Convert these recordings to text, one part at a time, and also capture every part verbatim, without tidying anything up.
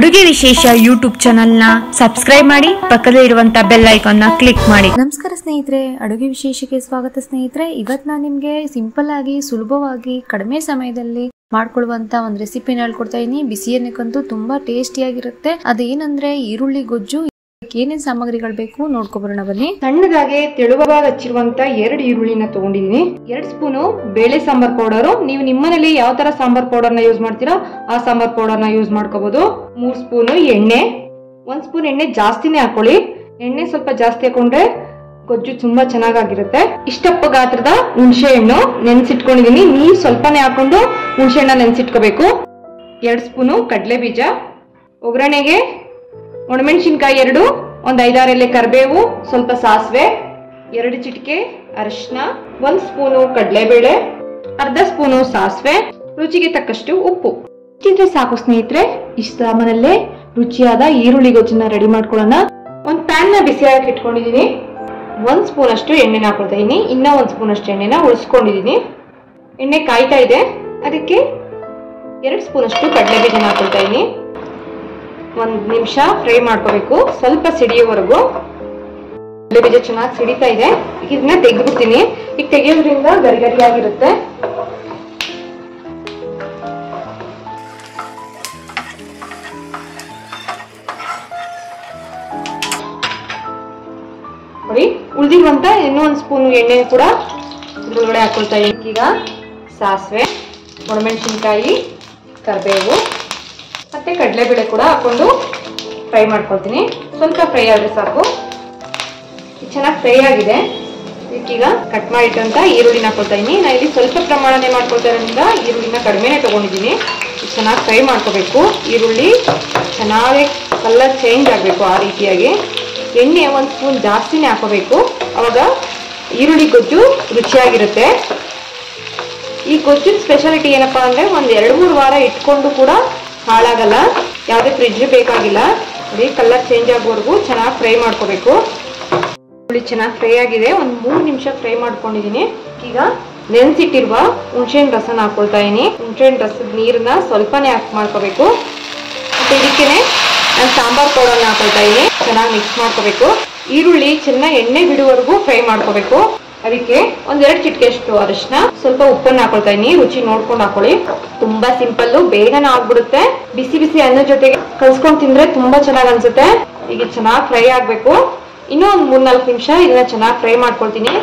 ಅಡುಗೆ ವಿಶೇಷ YouTube channel ನ ಸಬ್ಸ್ಕ್ರೈಬ್ ಮಾಡಿ ಪಕ್ಕದಲ್ಲಿ ಇರುವಂತ ಬೆಲ್ ಐಕಾನ್ ನ ಕ್ಲಿಕ್ ಮಾಡಿ। ನಮಸ್ಕಾರ ಸ್ನೇಹಿತರೆ, ಅಡುಗೆ ವಿಶೇಷಕ್ಕೆ ಸ್ವಾಗತ। ಸ್ನೇಹಿತರೆ, ಇವತ್ತು ನಾನು ನಿಮಗೆ ಸಿಂಪಲ್ ಆಗಿ ಸುಲಭವಾಗಿ ಕಡಿಮೆ ಸಮಯದಲ್ಲಿ ಮಾಡ್ಕೊಳ್ಳುವಂತ ಒಂದು ರೆಸಿಪಿನ ಹೇಳ್ಕೊಡ್ತಾ ಇದೀನಿ। ಬಿಸಿಯನ್ನಕ್ಕಂತೂ ತುಂಬಾ ಟೇಸ್ಟಿಯಾಗಿರುತ್ತೆ। ಅದೇನಂದ್ರೆ ಈರುಳ್ಳಿ ಗೊಜ್ಜು। ಏನೇನ್ ಸಾಮಗ್ರಿಗಳು ಬೇಕು ನೋಡ್ಕೊಬರೋಣ ಬನ್ನಿ। ಸಣ್ಣದಾಗಿ ತೆಳುವಾಗಿ ಹಚ್ಚಿರುವಂತ ಎರಡು ಈರುಳ್ಳಿನ ತಗೊಂಡಿದ್ದೀನಿ। ಎರಡು ಸ್ಪೂನ್ ಬೇಳೆ ಸಾಂಬಾರ್ ಪೌಡರ್, ನೀವು ನಿಮ್ಮನೇಲಿ ಯಾವ ತರ ಸಾಂಬಾರ್ ಪೌಡರ್ ನ ಯೂಸ್ ಮಾಡ್ತೀರಾ ಆ ಸಾಂಬಾರ್ ಪೌಡರ್ ನ ಯೂಸ್ ಮಾಡ್ಕೋಬಹುದು। ಮೂರು ಸ್ಪೂನ್ ಎಣ್ಣೆ, ಒಂದ್ ಸ್ಪೂನ್ ಎಣ್ಣೆ ಜಾಸ್ತಿನೇ ಹಾಕೊಳ್ಳಿ। ಎಣ್ಣೆ ಸ್ವಲ್ಪ ಜಾಸ್ತಿ ಹಾಕೊಂಡ್ರೆ ಗೊಜ್ಜು ತುಂಬಾ ಚೆನ್ನಾಗಿರುತ್ತೆ। ಇಷ್ಟಪ್ಪ ಗಾತ್ರದ ಹುಣಸೆ ಹಣ್ಣು ನೆನ್ಸಿಟ್ಕೊಂಡಿದೀನಿ, ನೀರ್ ಸ್ವಲ್ಪನೇ ಹಾಕೊಂಡು ಹುಣಸೆ ಹಣ್ಣ ನೆನ್ಸಿಟ್ಕೋಬೇಕು। ಎರಡು ಸ್ಪೂನು ಕಡಲೆ ಬೀಜ, ಒಗ್ಗರಣೆಗೆ ಒಣಮೆಣಸಿನಕಾಯಿ ಎರಡು, ಒಂದು ಐದಾರು ಎಲೆ ಕರಿಬೇವು, ಸ್ವಲ್ಪ ಸಾಸಿವೆ, ಎರಡು ಚಿಟಿಕೆ ಅರಿಶಿನ, ಒಂದು ಸ್ಪೂನು ಕಡಲೆಬೇಳೆ, ಅರ್ಧ ಸ್ಪೂನು ಸಾಸಿವೆ, ರುಚಿಗೆ ತಕ್ಕಷ್ಟು ಉಪ್ಪು। ಇಷ್ಟಿದ್ರೆ ಸಾಕು ಸ್ನೇಹಿತರೆ, ಇಷ್ಟು ಸಾಮಾನಲ್ಲೇ ರುಚಿಯಾದ ಈರುಳ್ಳಿ ಗೊಜ್ಜನ್ನ ರೆಡಿ ಮಾಡ್ಕೊಳ್ಳೋಣ। ಒಂದು ಪ್ಯಾನ್ ನ ಬಿಸಿಯಾಗಿ ಇಟ್ಕೊಂಡಿದೀನಿ। ಒಂದ್ ಸ್ಪೂನ್ ಅಷ್ಟು ಎಣ್ಣೆನ ಹಾಕೊಳ್ತಾ ಇದೀನಿ, ಇನ್ನ ಒಂದ್ ಸ್ಪೂನ್ ಅಷ್ಟು ಎಣ್ಣೆನ ಉಳಿಸ್ಕೊಂಡಿದೀನಿ। ಎಣ್ಣೆ ಕಾಯ್ತಾ ಇದೆ, ಅದಕ್ಕೆ ಎರಡು ಸ್ಪೂನ್ ಅಷ್ಟು ಕಡಲೆಬೇಳೆನ ಹಾಕೊಳ್ತಾ ಇದೀನಿ। ಒಂದು ನಿಮಿಷ ಫ್ರೈ ಮಾಡ್ಕೋಬೇಕು, ಸ್ವಲ್ಪ ಸಿಡಿಯೋವರೆಗೂ। ಕಡಲೆ ಬೀಜ ಚೆನ್ನಾಗಿ ಸಿಡಿತಾ ಇದೆ, ಇದನ್ನ ತೆಗೆದ್ಬಿಡ್ತೀನಿ। ಈಗ ತೆಗೆಯೋದ್ರಿಂದ ಗರಿ ಗರಿಯಾಗಿರುತ್ತೆ। ನೋಡಿ, ಉಳಿದಿರುವಂತ ಇನ್ನೂ ಒಂದು ಸ್ಪೂನ್ ಎಣ್ಣೆ ಕೂಡ ಇದ್ರೊಳಗಡೆ ಹಾಕೊಳ್ತಾ ಇದೀನಿ। ಈಗ ಸಾಸಿವೆ, ಒಣಮೆಣಸಿನಕಾಯಿ, ಕರಿಬೇವು ಮತ್ತೆ ಕಡಲೆಬೇಳೆ ಕೂಡ ಹಾಕೊಂಡು ಫ್ರೈ ಮಾಡ್ಕೊಳ್ತೀನಿ। ಸ್ವಲ್ಪ ಫ್ರೈ ಆದ್ರೆ ಸಾಕು, ಚೆನ್ನಾಗಿ ಫ್ರೈ ಆಗಿದೆ। ಇದಕ್ಕೀಗ ಕಟ್ ಮಾಡಿಟ್ಟಂತ ಈರುಳ್ಳಿನ ಹಾಕೊಳ್ತಾ ಇದೀನಿ। ನಾನು ಇಲ್ಲಿ ಸ್ವಲ್ಪ ಪ್ರಮಾಣನೇ ಮಾಡ್ಕೊಳ್ತಾ ಇರೋದ್ರಿಂದ ಈರುಳ್ಳಿನ ಕಡಿಮೆನೆ ತಗೊಂಡಿದ್ದೀನಿ। ಚೆನ್ನಾಗಿ ಫ್ರೈ ಮಾಡ್ಕೋಬೇಕು, ಈರುಳ್ಳಿ ಚೆನ್ನಾಗಿ ಕಲರ್ ಚೇಂಜ್ ಆಗಬೇಕು ಆ ರೀತಿಯಾಗಿ। ಎಣ್ಣೆ ಒಂದು ಸ್ಪೂನ್ ಜಾಸ್ತಿನೇ ಹಾಕೋಬೇಕು, ಅವಾಗ ಈರುಳ್ಳಿ ಗೊಜ್ಜು ರುಚಿಯಾಗಿರುತ್ತೆ। ಈ ಗೊಜ್ಜಿನ ಸ್ಪೆಷಾಲಿಟಿ ಏನಪ್ಪಾ ಅಂದ್ರೆ ಒಂದು ಎರಡು ಮೂರು ವಾರ ಇಟ್ಕೊಂಡು ಕೂಡ ಹಾಳಾಗಲ್ಲ, ಯಾವುದೇ ಫ್ರಿಜ್ ಬೇಕಾಗಿಲ್ಲ। ನೋಡಿ, ಕಲರ್ ಚೇಂಜ್ ಆಗೋವರೆಗೂ ಚೆನ್ನಾಗಿ ಫ್ರೈ ಮಾಡ್ಕೋಬೇಕು। ಹುಳಿ ಚೆನ್ನಾಗಿ ಫ್ರೈ ಆಗಿದೆ, ಒಂದು ಮೂರು ನಿಮಿಷ ಫ್ರೈ ಮಾಡ್ಕೊಂಡಿದ್ದೀನಿ। ಈಗ ನೆನೆಸಿಟ್ಟಿರುವ ಹುಣಸೆಹಣ್ಣು ರಸನ ಹಾಕೊಳ್ತಾ ಇದೀನಿ। ಹುಣಸೆಹಣ್ಣು ರಸದ ನೀರನ್ನ ಸ್ವಲ್ಪನೇ ಹಾಕಿ ಮಾಡ್ಕೋಬೇಕು, ಮತ್ತೆ ಇದಕ್ಕೆ ನಾನು ಸಾಂಬಾರ್ ಪೌಡರ್ನ ಹಾಕೊಳ್ತಾ ಇದೀನಿ। ಚೆನ್ನಾಗಿ ಮಿಕ್ಸ್ ಮಾಡ್ಕೋಬೇಕು, ಈರುಳ್ಳಿ ಚೆನ್ನಾಗಿ ಎಣ್ಣೆ ಬಿಡುವವರೆಗೂ ಫ್ರೈ ಮಾಡ್ಕೋಬೇಕು। ಅದಕ್ಕೆ ಒಂದೆರಡು ಚಿಟಿಕೆಷ್ಟು ಅರಿಶಿನ, ಸ್ವಲ್ಪ ಉಪ್ಪನ್ನು ಹಾಕೊಳ್ತಾ ಇದೀನಿ, ರುಚಿ ನೋಡ್ಕೊಂಡು ಹಾಕೊಳ್ಳಿ। ತುಂಬಾ ಸಿಂಪಲ್, ಬೇಗನೆ ಆಗ್ಬಿಡುತ್ತೆ। ಬಿಸಿ ಬಿಸಿ ಅನ್ನದ ಜೊತೆಗೆ ಕಲ್ಸ್ಕೊಂಡು ತಿಂದ್ರೆ ತುಂಬಾ ಚೆನ್ನಾಗಿ ಅನ್ಸುತ್ತೆ। ಈಗ ಚೆನ್ನಾಗಿ ಫ್ರೈ ಆಗ್ಬೇಕು, ಇನ್ನೂ ಒಂದ್ ಮೂರ್ನಾಲ್ಕು ನಿಮಿಷ ಇದನ್ನ ಚೆನ್ನಾಗಿ ಫ್ರೈ ಮಾಡ್ಕೊಳ್ತೀನಿ।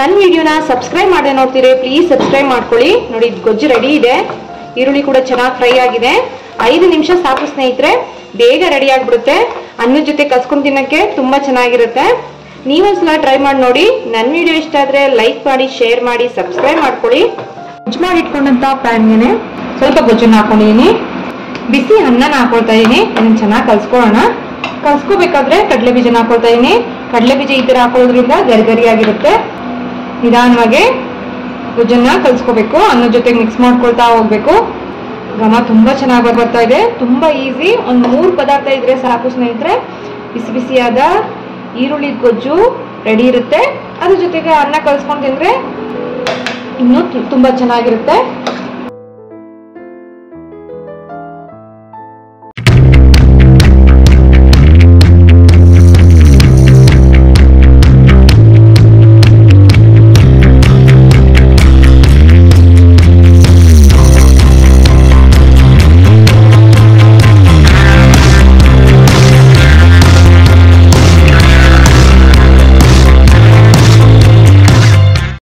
ನನ್ನ ವಿಡಿಯೋನ ಸಬ್ಸ್ಕ್ರೈಬ್ ಮಾಡೇ ನೋಡ್ತೀರಿ, ಪ್ಲೀಸ್ ಸಬ್ಸ್ಕ್ರೈಬ್ ಮಾಡ್ಕೊಳ್ಳಿ। ನೋಡಿ, ಇದು ಗೊಜ್ಜು ರೆಡಿ ಇದೆ, ಈರುಳ್ಳಿ ಕೂಡ ಚೆನ್ನಾಗಿ ಫ್ರೈ ಆಗಿದೆ। ಐದು ನಿಮಿಷ ಸಾಕು ಸ್ನೇಹಿತರೆ, ಬೇಗ ರೆಡಿ ಆಗ್ಬಿಡುತ್ತೆ। ಅನ್ನದ ಜೊತೆ ಕಲ್ಸ್ಕೊಂಡು ತಿನ್ನಕ್ಕೆ ತುಂಬಾ ಚೆನ್ನಾಗಿರುತ್ತೆ। ನೀವೊಂದ್ಸಲ ಟ್ರೈ ಮಾಡಿ ನೋಡಿ। ನನ್ನ ವಿಡಿಯೋ ಇಷ್ಟ ಆದ್ರೆ ಲೈಕ್ ಮಾಡಿ, ಶೇರ್ ಮಾಡಿ, ಸಬ್ಸ್ಕ್ರೈಬ್ ಮಾಡ್ಕೊಳ್ಳಿ। ಗೊಜ್ಜು ಮಾಡಿ ಇಟ್ಕೊಂಡಂತ ಪ್ಯಾನ್ಗೆ ಸ್ವಲ್ಪ ಗೊಜ್ಜನ್ನ ಹಾಕೊಂಡಿದೀನಿ, ಬಿಸಿ ಅನ್ನನ ಹಾಕೊಳ್ತಾ ಇದೀನಿ। ಇದನ್ನ ಚೆನ್ನಾಗಿ ಕಲ್ಸ್ಕೊಳ್ಳೋಣ। ಕಲ್ಸ್ಕೋಬೇಕಾದ್ರೆ ಕಡಲೆ ಬೀಜನ ಹಾಕೊಳ್ತಾ ಇದೀನಿ। ಕಡಲೆ ಬೀಜ ಈ ತರ ಹಾಕೊಳ್ಳೋದ್ರಿಂದ ಗರಿ ಗರಿಯಾಗಿರುತ್ತೆ। ನಿಧಾನವಾಗಿ ಗೊಜ್ಜನ್ನ ಕಲ್ಸ್ಕೋಬೇಕು, ಅನ್ನದ ಜೊತೆಗೆ ಮಿಕ್ಸ್ ಮಾಡ್ಕೊಳ್ತಾ ಹೋಗ್ಬೇಕು। ಘಮ ತುಂಬಾ ಚೆನ್ನಾಗಿ ಬರ್ತಾ ಇದೆ, ತುಂಬಾ ಈಸಿ। ಒಂದ್ ಮೂರು ಪದಾರ್ಥ ಇದ್ರೆ ಸಾಕು ಸ್ನೇಹಿತರೆ, ಬಿಸಿ ಬಿಸಿಯಾದ ಈರುಳ್ಳಿ ಗೊಜ್ಜು ರೆಡಿ ಇರುತ್ತೆ। ಅದ್ರ ಜೊತೆಗೆ ಅನ್ನ ಕಲ್ಸ್ಕೊಂಡು ತಿಂದ್ರೆ ಇನ್ನೂ ತುಂಬಾ ಚೆನ್ನಾಗಿರುತ್ತೆ।